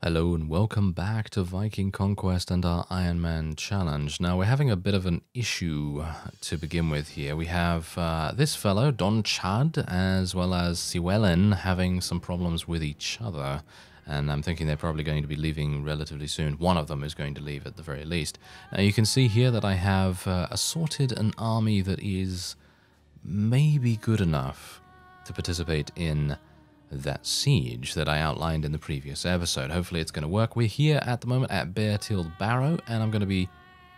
Hello and welcome back to Viking Conquest and our Ironman Challenge. Now we're having a bit of an issue to begin with here. We have this fellow, Don Chad, as well as Siwellen having some problems with each other. And I'm thinking they're probably going to be leaving relatively soon. One of them is going to leave at the very least. Now you can see here that I have assorted an army that is maybe good enough to participate in that siege that I outlined in the previous episode. Hopefully it's going to work. We're here at the moment at Bear Tilled Barrow, and I'm going to be,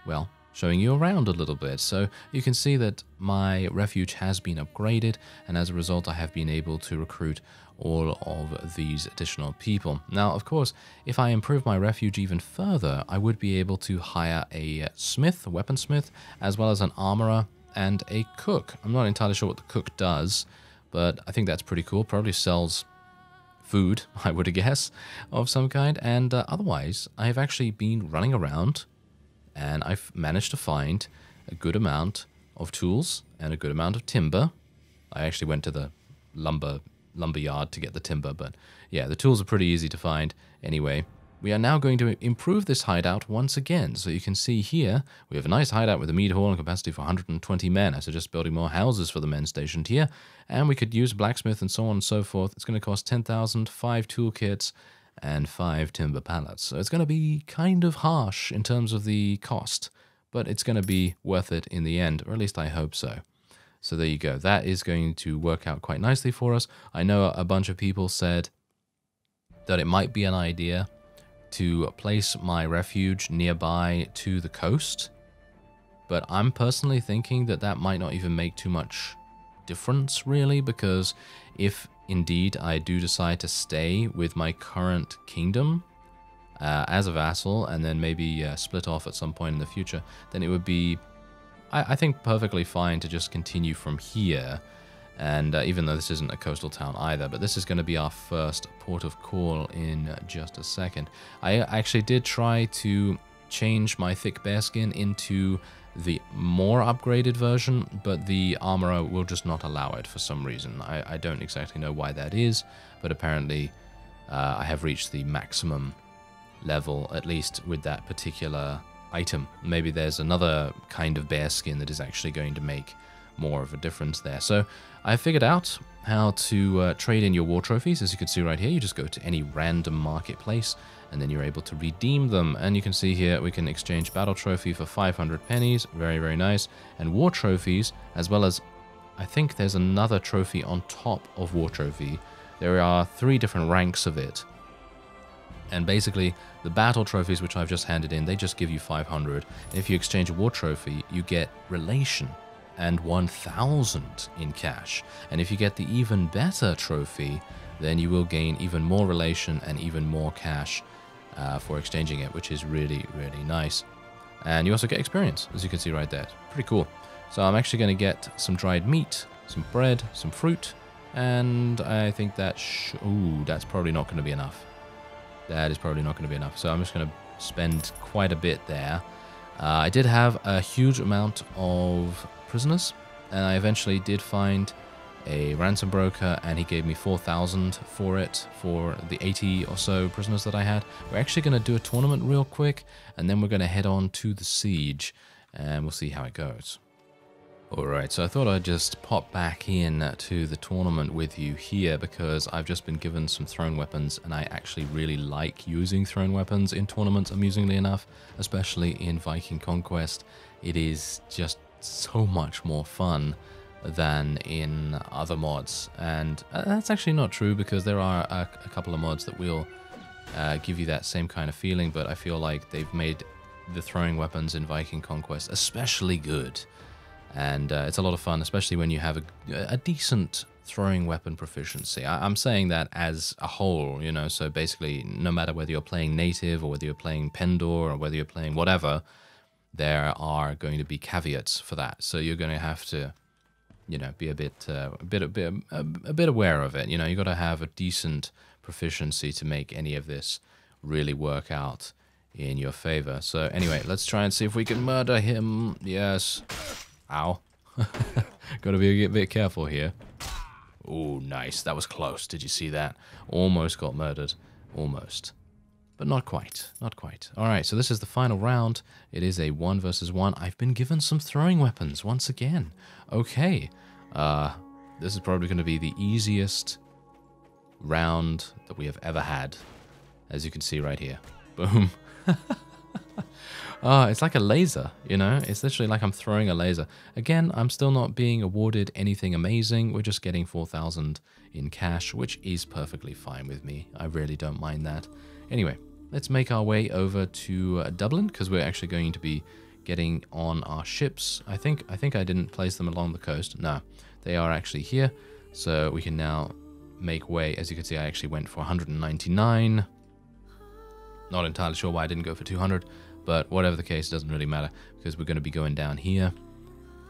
well, showing you around a little bit. So you can see that my refuge has been upgraded, and as a result I have been able to recruit all of these additional people. Now, of course, if I improve my refuge even further, I would be able to hire a smith, a weaponsmith, as well as an armorer and a cook. I'm not entirely sure what the cook does, but I think that's pretty cool. Probably sells food, I would guess, of some kind. And otherwise, I have actually been running around, and I've managed to find a good amount of tools and a good amount of timber. I actually went to the lumber yard to get the timber, but yeah, the tools are pretty easy to find anyway. We are now going to improve this hideout once again. So you can see here, we have a nice hideout with a mead hall and capacity for 120 men. I suggest building more houses for the men stationed here. And we could use blacksmith and so on and so forth. It's going to cost 10,000, 5 toolkits, and 5 timber pallets. So it's going to be kind of harsh in terms of the cost, but it's going to be worth it in the end, or at least I hope so. So there you go. That is going to work out quite nicely for us. I know a bunch of people said that it might be an idea to place my refuge nearby to the coast, but I'm personally thinking that that might not even make too much difference really, because if indeed I do decide to stay with my current kingdom as a vassal and then maybe split off at some point in the future, then it would be, I think, perfectly fine to just continue from here. And even though this isn't a coastal town either, but this is going to be our first port of call in just a second. I actually did try to change my thick bearskin into the more upgraded version, but the armorer will just not allow it for some reason. I don't exactly know why that is, but apparently I have reached the maximum level, at least with that particular item. Maybe there's another kind of bearskin that is actually going to make more of a difference there. So I figured out how to trade in your war trophies. As you can see right here, you just go to any random marketplace and then you're able to redeem them. And you can see here we can exchange battle trophy for 500 pennies. Very, very nice. And war trophies, as well as I think there's another trophy on top of war trophy. There are 3 different ranks of it. And basically, the battle trophies, which I've just handed in, they just give you 500. If you exchange a war trophy, you get relation and 1,000 in cash. And if you get the even better trophy, then you will gain even more relation and even more cash for exchanging it, which is really, really nice. And you also get experience, as you can see right there. It's pretty cool. So I'm actually going to get some dried meat, some bread, some fruit, and I think ooh, that's probably not going to be enough. That is probably not going to be enough. So I'm just going to spend quite a bit there. I did have a huge amount of prisoners, and I eventually did find a ransom broker, and he gave me 4,000 for it, for the 80 or so prisoners that I had. We're actually going to do a tournament real quick, and then we're going to head on to the siege, and we'll see how it goes. Alright, so I thought I'd just pop back in to the tournament with you here, because I've just been given some thrown weapons, and I actually really like using thrown weapons in tournaments, amusingly enough, especially in Viking Conquest. It is just so much more fun than in other mods, and that's actually not true, because there are a couple of mods that will give you that same kind of feeling, but I feel like they've made the throwing weapons in Viking Conquest especially good, and it's a lot of fun, especially when you have a decent throwing weapon proficiency. I'm saying that as a whole, you know, so basically no matter whether you're playing native or whether you're playing Pendor or whether you're playing whatever, there are going to be caveats for that, so you're going to have to, you know, be a bit aware of it. You know, you got to have a decent proficiency to make any of this really work out in your favor. So anyway, let's try and see if we can murder him. Yes. Ow. Got to be a bit careful here. Oh, nice. That was close. Did you see that? Almost got murdered. Almost. but not quite, not quite. All right, so this is the final round. It is a 1v1. I've been given some throwing weapons once again. Okay, this is probably going to be the easiest round that we have ever had, as you can see right here. Boom. It's like a laser, you know? It's literally like I'm throwing a laser. Again, I'm still not being awarded anything amazing. We're just getting 4,000 in cash, which is perfectly fine with me. I really don't mind that. Anyway, let's make our way over to Dublin, because we're actually going to be getting on our ships. I think I didn't place them along the coast. No, they are actually here. So we can now make way. As you can see, I actually went for 199. Not entirely sure why I didn't go for 200. But whatever the case, it doesn't really matter, because we're going to be going down here,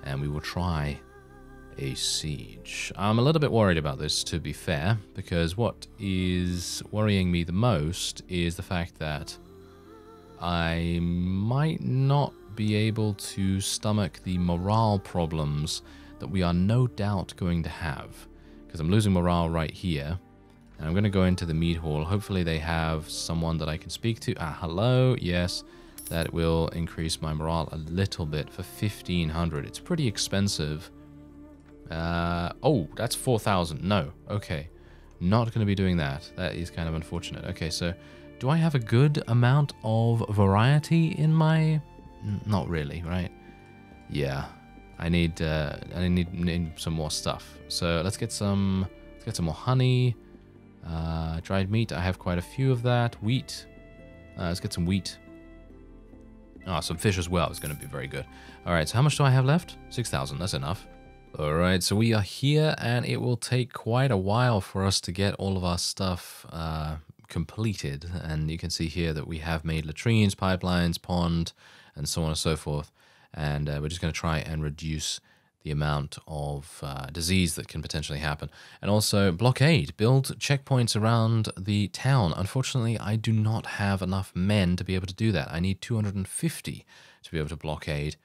and we will try a siege. I'm a little bit worried about this, to be fair, because what is worrying me the most is the fact that I might not be able to stomach the morale problems that we are no doubt going to have, because I'm losing morale right here. And I'm going to go into the mead hall. Hopefully they have someone that I can speak to. Ah, hello, yes. That will increase my morale a little bit for 1,500. It's pretty expensive. Oh, that's 4,000. No, okay. Not going to be doing that. That is kind of unfortunate. Okay, so do I have a good amount of variety in my... Not really, right? Yeah, I need some more stuff. So let's get some more honey. Dried meat, I have quite a few of that. Wheat. Let's get some wheat. Oh, some fish as well is going to be very good. All right, so how much do I have left? 6,000, that's enough. All right, so we are here, and it will take quite a while for us to get all of our stuff completed. And you can see here that we have made latrines, pipelines, pond, and so on and so forth. And we're just going to try and reduce the amount of disease that can potentially happen. And also blockade, build checkpoints around the town. Unfortunately, I do not have enough men to be able to do that. I need 250 to be able to blockade,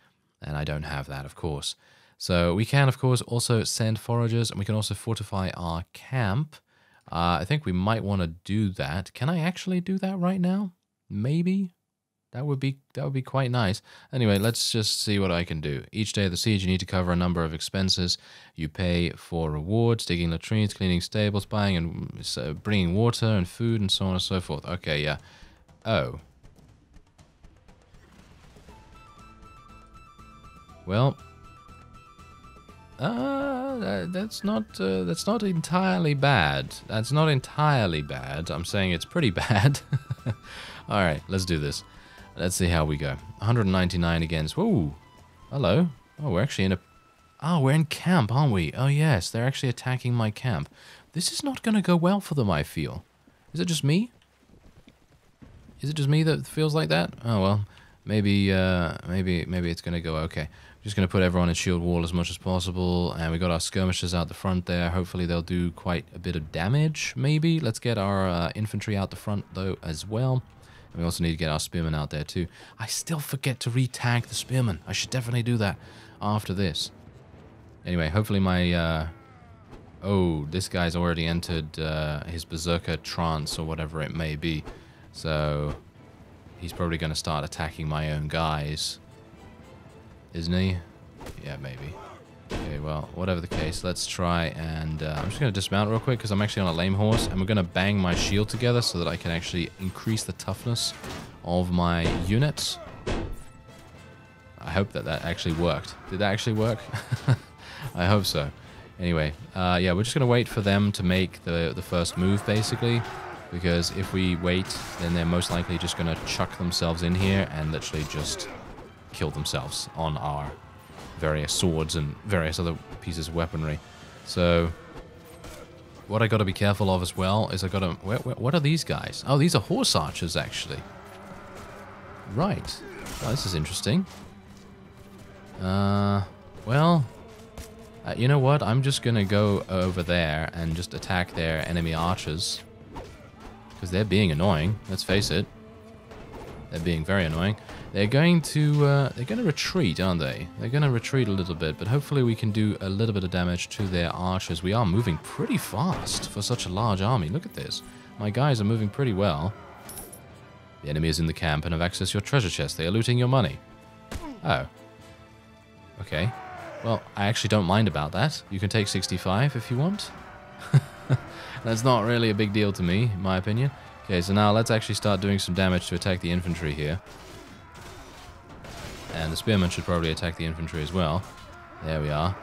and I don't have that, of course. So we can, of course, also send foragers, and we can also fortify our camp. I think we might want to do that. Can I actually do that right now? Maybe? That would be quite nice. Anyway, let's just see what I can do. Each day of the siege, you need to cover a number of expenses. You pay for rewards, digging latrines, cleaning stables, buying and bringing water and food, and so on and so forth. Okay, yeah. Oh. Well. That's not entirely bad. That's not entirely bad. I'm saying it's pretty bad. All right, let's do this. Let's see how we go. 199 again. Whoa. Hello. Oh, we're actually in a... Oh, we're in camp, aren't we? Oh, yes. They're actually attacking my camp. This is not going to go well for them, I feel. Is it just me? Is it just me that feels like that? Oh, well. Maybe it's going to go okay. I'm just going to put everyone in shield wall as much as possible. And we got our skirmishers out the front there. Hopefully they'll do quite a bit of damage, maybe. Let's get our infantry out the front, though, as well. We also need to get our spearmen out there too. I still forget to re-tag the spearmen. I should definitely do that after this. Anyway, hopefully my... oh, this guy's already entered his berserker trance or whatever it may be. So he's probably going to start attacking my own guys. Isn't he? Yeah, maybe. Okay, well, whatever the case, let's try and... I'm just going to dismount real quick because I'm actually on a lame horse. And we're going to bang my shield together so that I can actually increase the toughness of my units. I hope that that actually worked. Did that actually work? I hope so. Anyway, yeah, we're just going to wait for them to make the first move, basically. Because if we wait, then they're most likely just going to chuck themselves in here and literally just kill themselves on our... various swords and various other pieces of weaponry. So what I got to be careful of as well is I got to... what are these guys? Oh, these are horse archers, actually. Right. Oh, this is interesting. Well, you know what? I'm just going to go over there and just attack their enemy archers. Because they're being annoying, let's face it. They're being very annoying. They're going to retreat, aren't they? They're going to retreat a little bit, but hopefully we can do a little bit of damage to their archers. We are moving pretty fast for such a large army. Look at this. My guys are moving pretty well. The enemy is in the camp and have accessed your treasure chest. They are looting your money. Oh. Okay. Well, I actually don't mind about that. You can take 65 if you want. That's not really a big deal to me, in my opinion. Okay, so now let's actually start doing some damage to attack the infantry here. And the spearmen should probably attack the infantry as well. There we are.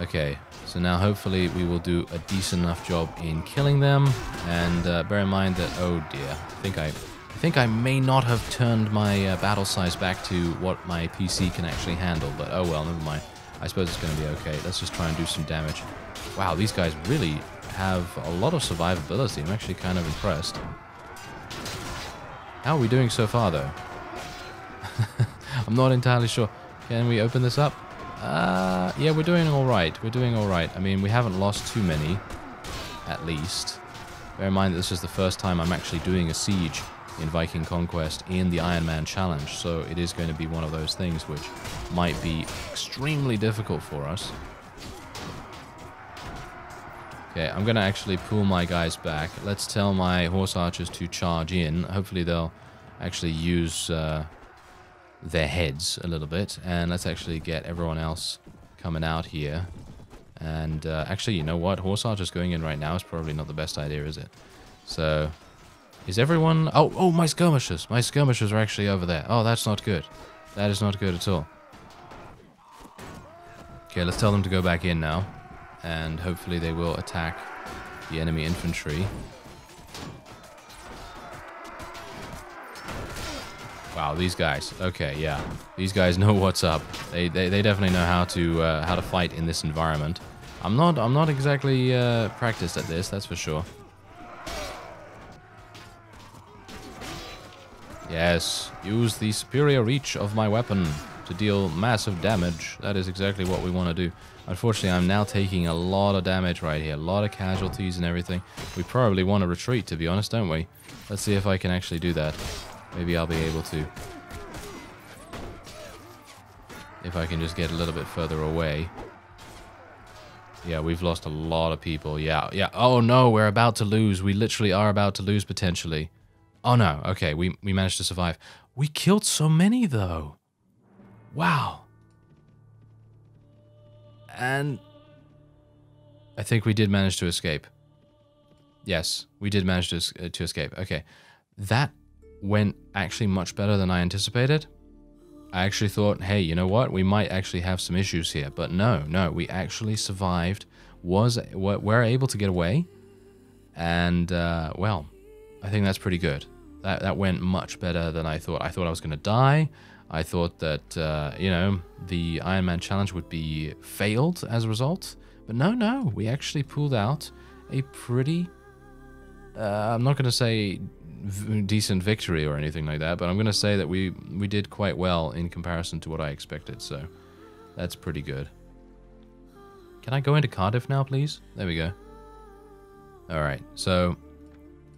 Okay, so now hopefully we will do a decent enough job in killing them. And bear in mind that, oh dear, I think I may not have turned my battle size back to what my PC can actually handle. But oh well, never mind. I suppose it's going to be okay. Let's just try and do some damage. Wow, these guys really have a lot of survivability. I'm actually kind of impressed. How are we doing so far, though? I'm not entirely sure. Can we open this up? Yeah, we're doing all right. We're doing all right. I mean, we haven't lost too many, at least. Bear in mind that this is the first time I'm actually doing a siege in Viking Conquest in the Iron Man Challenge, so it is going to be one of those things which might be extremely difficult for us. Okay, I'm going to actually pull my guys back. Let's tell my horse archers to charge in. Hopefully they'll actually use their heads a little bit, and let's actually get everyone else coming out here. And actually, you know what, horse archers going in right now is probably not the best idea, is it? So is everyone... oh, my skirmishers are actually over there. Oh, that's not good. That is not good at all. Okay, let's tell them to go back in now, and hopefully they will attack the enemy infantry. Wow, these guys. Okay, yeah, these guys know what's up. They definitely know how to fight in this environment. I'm not exactly practiced at this, that's for sure. Yes, use the superior reach of my weapon to deal massive damage. That is exactly what we want to do. Unfortunately, I'm now taking a lot of damage right here, a lot of casualties and everything. We probably want to retreat, to be honest, don't we? Let's see if I can actually do that. Maybe I'll be able to. If I can just get a little bit further away. Yeah, we've lost a lot of people. Yeah. Oh no, we're about to lose. We literally are about to lose potentially. Oh no, okay, we managed to survive. We killed so many though. Wow. And I think we did manage to escape. Yes, we did manage to escape. Okay, that went actually much better than I anticipated. I actually thought, hey, you know what? We might actually have some issues here, but no, we actually survived. We're able to get away, and well, I think that's pretty good. That went much better than I thought. I thought I was going to die. I thought that you know, the Iron Man Challenge would be failed as a result, but no, we actually pulled out a pretty... I'm not going to say decent victory or anything like that, but I'm going to say that we did quite well in comparison to what I expected, so that's pretty good. Can I go into Cardiff now, please? There we go. Alright, so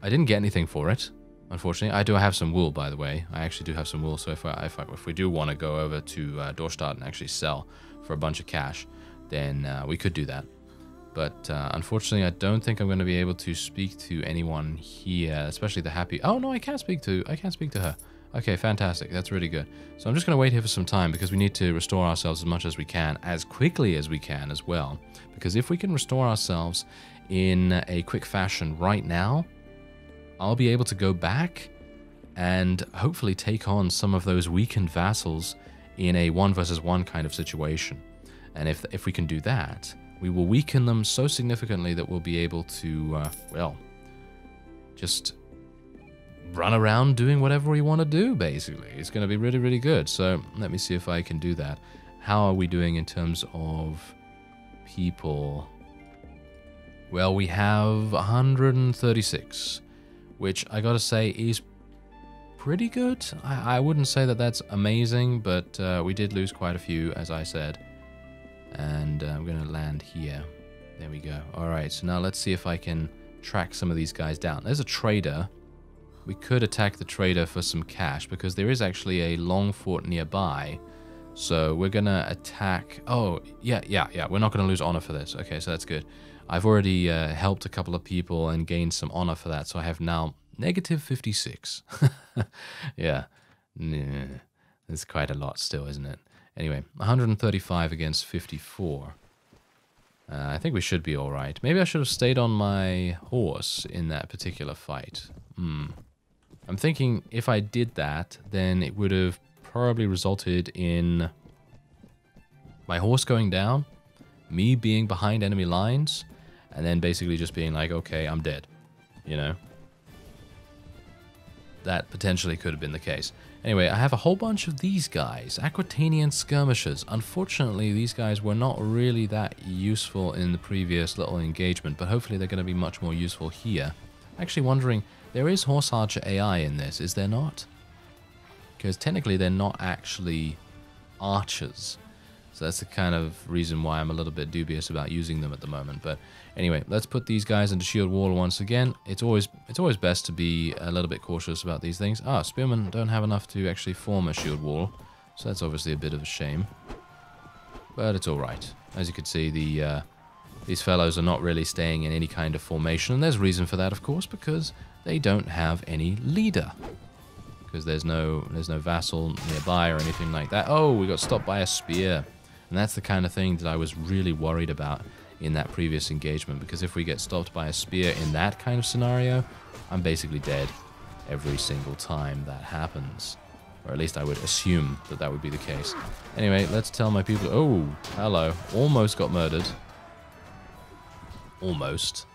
I didn't get anything for it, unfortunately. I do have some wool, by the way. I actually do have some wool, so if we do want to go over to Dorstad and actually sell for a bunch of cash, then we could do that. But unfortunately, I don't think I'm going to be able to speak to anyone here, especially the happy... Oh, no, I can speak to her. Okay, fantastic. That's really good. So I'm just going to wait here for some time because we need to restore ourselves as much as we can, as quickly as we can as well. Because if we can restore ourselves in a quick fashion right now, I'll be able to go back and hopefully take on some of those weakened vassals in a 1-versus-1 kind of situation. And if we can do that, we will weaken them so significantly that we'll be able to, well, just run around doing whatever we want to do, basically. It's going to be really, really good. So let me see if I can do that. How are we doing in terms of people? Well, we have 136, which I got to say is pretty good. I wouldn't say that that's amazing, but we did lose quite a few, as I said. And I'm going to land here. There we go. All right, so now let's see if I can track some of these guys down. There's a trader. We could attack the trader for some cash because there is actually a long fort nearby. So we're going to attack... Oh, yeah. We're not going to lose honor for this. Okay, so that's good. I've already helped a couple of people and gained some honor for that. So I have now Negative 56. Yeah. That's quite a lot still, isn't it? Anyway, 135 against 54. I think we should be all right. Maybe I should have stayed on my horse in that particular fight. I'm thinking if I did that, then it would have probably resulted in my horse going down, me being behind enemy lines, and then basically just being like, okay, I'm dead, you know? That potentially could have been the case. Anyway, I have a whole bunch of these guys, Aquitanian skirmishers. Unfortunately, these guys were not really that useful in the previous little engagement, but hopefully they're going to be much more useful here. Actually wondering, there is Horse Archer AI in this, is there not? Because technically they're not actually archers. So that's the kind of reason why I'm a little bit dubious about using them at the moment. But anyway, let's put these guys into shield wall once again. It's always best to be a little bit cautious about these things. Ah, spearmen don't have enough to actually form a shield wall. So that's obviously a bit of a shame. But it's all right. As you can see, the these fellows are not really staying in any kind of formation. And there's reason for that, of course, because they don't have any leader. Because there's no vassal nearby or anything like that. Oh, we got stopped by a spear. And that's the kind of thing that I was really worried about in that previous engagement, because if we get stopped by a spear in that kind of scenario, I'm basically dead every single time that happens. Or at least I would assume that that would be the case. Anyway, let's tell my people... Oh, hello. Almost got murdered. Almost.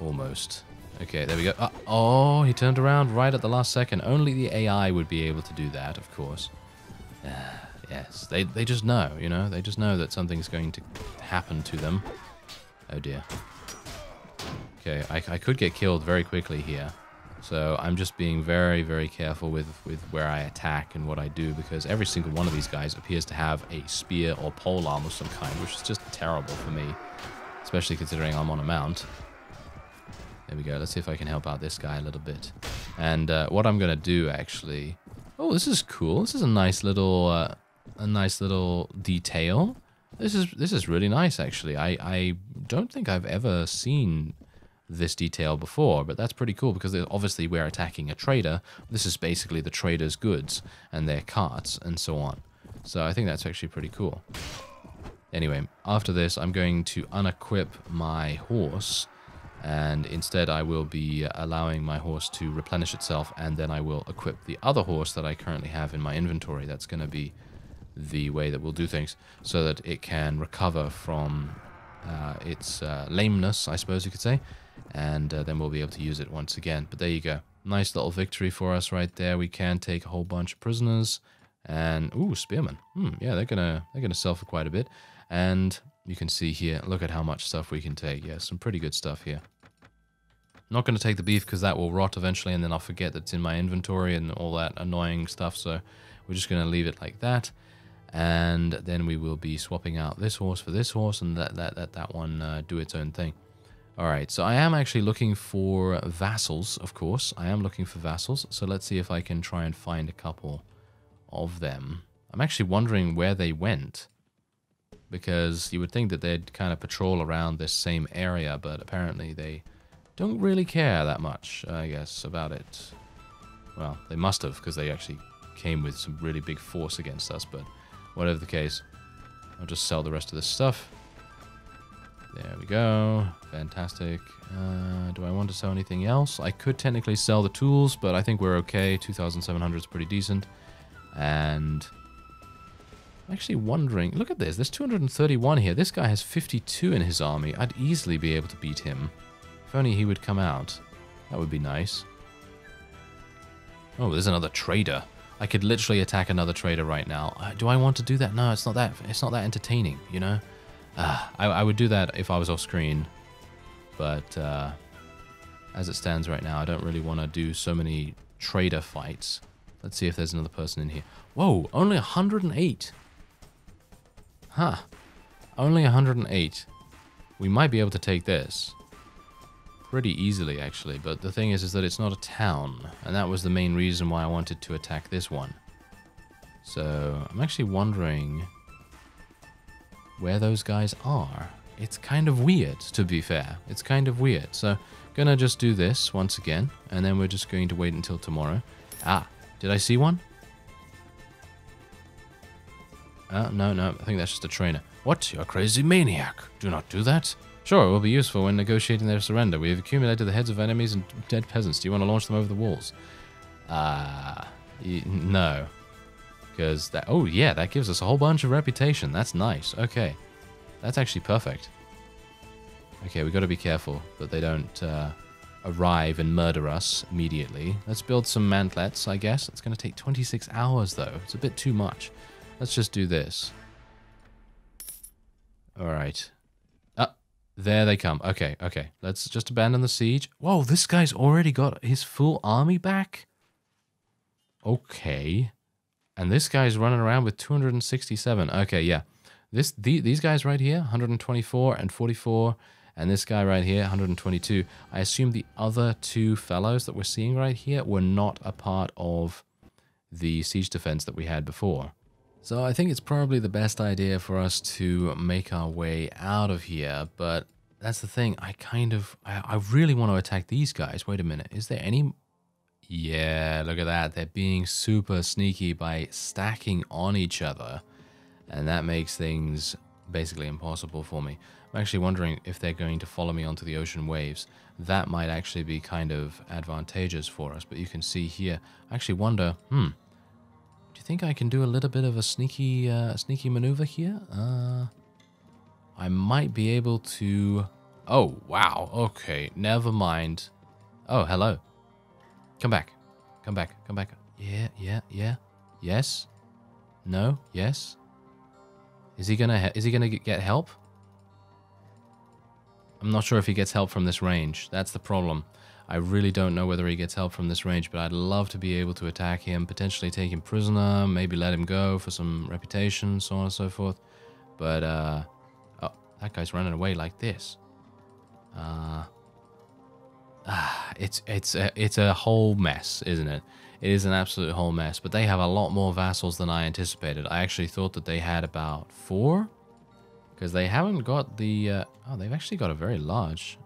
Almost. Okay, there we go. Oh, he turned around right at the last second. Only the AI would be able to do that, of course. Yes, they just know, you know? They just know that something's going to happen to them. Oh, dear. Okay, I could get killed very quickly here. So I'm just being very, very careful with where I attack and what I do, because every single one of these guys appears to have a spear or polearm of some kind, which is just terrible for me, especially considering I'm on a mount. There we go. Let's see if I can help out this guy a little bit. And what I'm going to do, actually... Oh, this is cool. This is a nice little... a nice little detail. This is really nice, actually. I don't think I've ever seen this detail before, but that's pretty cool because obviously we're attacking a trader. This is basically the trader's goods and their carts and so on. So I think that's actually pretty cool. Anyway, after this, I'm going to unequip my horse, and instead I will be allowing my horse to replenish itself, and then I will equip the other horse that I currently have in my inventory. That's going to be the way that we'll do things, so that it can recover from its lameness, I suppose you could say, and then we'll be able to use it once again. But there you go. Nice little victory for us right there. We can take a whole bunch of prisoners, and... Ooh, spearmen. Yeah, they're gonna sell for quite a bit. And you can see here, look at how much stuff we can take. Yeah, some pretty good stuff here. Not going to take the beef because that will rot eventually, and then I'll forget that's in my inventory and all that annoying stuff, so we're just going to leave it like that. And then we will be swapping out this horse for this horse, and that one do its own thing. All right, so I am actually looking for vassals, of course. I am looking for vassals, so let's see if I can try and find a couple of them. I'm actually wondering where they went, because you would think that they'd kind of patrol around this same area, but apparently they don't really care that much, I guess, about it. Well, they must have, because they actually came with some really big force against us, but... Whatever the case, I'll just sell the rest of this stuff. There we go. Fantastic. Do I want to sell anything else? I could technically sell the tools, but I think we're okay. 2,700 is pretty decent. And I'm actually wondering... Look at this. There's 231 here. This guy has 52 in his army. I'd easily be able to beat him. If only he would come out. That would be nice. Oh, there's another trader. I could literally attack another trader right now. Do I want to do that? No, it's not that entertaining, you know? I would do that if I was off screen, but as it stands right now, I don't really want to do so many trader fights. Let's see if there's another person in here. Whoa, only 108. Huh. Only 108. We might be able to take this pretty easily, actually, but the thing is that it's not a town, and that was the main reason why I wanted to attack this one. So I'm actually wondering where those guys are. It's kind of weird, to be fair. It's kind of weird. So Gonna just do this once again, and then we're just going to wait until tomorrow. Ah, did I see one? No, I think that's just a trainer. What? You're a crazy maniac. Do not do that. Sure, it will be useful when negotiating their surrender. We have accumulated the heads of enemies and dead peasants. Do you want to launch them over the walls? No. Because that... Oh, yeah, that gives us a whole bunch of reputation. That's nice. Okay. That's actually perfect. Okay, we've got to be careful that they don't arrive and murder us immediately. Let's build some mantlets, I guess. It's going to take 26 hours, though. It's a bit too much. Let's just do this. All right. There they come. Okay, okay. Let's just abandon the siege. Whoa, this guy's already got his full army back? Okay. And this guy's running around with 267. Okay, yeah. These guys right here, 124 and 44. And this guy right here, 122. I assume the other two fellows that we're seeing right here were not a part of the siege defense that we had before. So I think it's probably the best idea for us to make our way out of here, but that's the thing. I really want to attack these guys. Wait a minute. Is there any... Yeah, look at that. They're being super sneaky by stacking on each other, and that makes things basically impossible for me. I'm actually wondering if they're going to follow me onto the ocean waves. That might actually be kind of advantageous for us, but you can see here. I actually wonder... Do you think I can do a little bit of a sneaky maneuver here? I might be able to... Oh, wow. Okay, never mind. Oh, hello. Come back. Come back. Come back. Yeah, yeah, yeah. Yes. No. Yes. Is he gonna get help? I'm not sure if he gets help from this range. That's the problem. I really don't know whether he gets help from this range, but I'd love to be able to attack him, potentially take him prisoner, maybe let him go for some reputation, so on and so forth. But, oh, that guy's running away like this. It's a whole mess, isn't it? It is an absolute whole mess, but they have a lot more vassals than I anticipated. I actually thought that they had about 4. Because they haven't got the... oh, they've actually got a very large...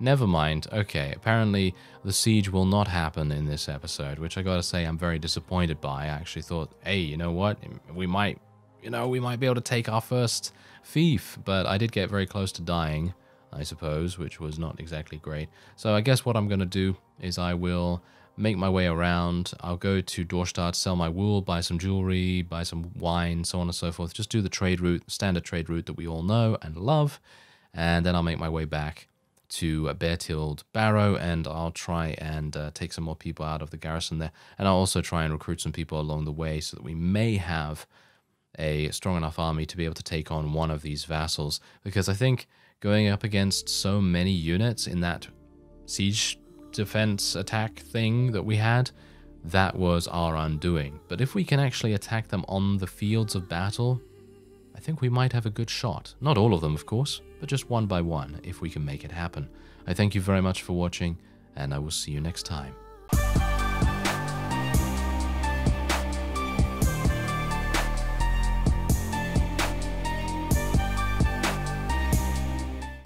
Never mind. Okay, apparently the siege will not happen in this episode, which I gotta say I'm very disappointed by. I actually thought, hey, you know what? We might be able to take our first fief. But I did get very close to dying, I suppose, which was not exactly great. So I guess what I'm gonna do is I will make my way around. I'll go to Dorstad, sell my wool, buy some jewelry, buy some wine, so on and so forth. Just do the trade route, standard trade route that we all know and love. And then I'll make my way back to Bear Tilled Barrow, and I'll try and take some more people out of the garrison there. And I'll also try and recruit some people along the way so that we may have a strong enough army to be able to take on one of these vassals. Because I think going up against so many units in that siege defense attack thing that we had, that was our undoing. But if we can actually attack them on the fields of battle, I think we might have a good shot. Not all of them, of course, but just one by one if we can make it happen. I thank you very much for watching, and I will see you next time.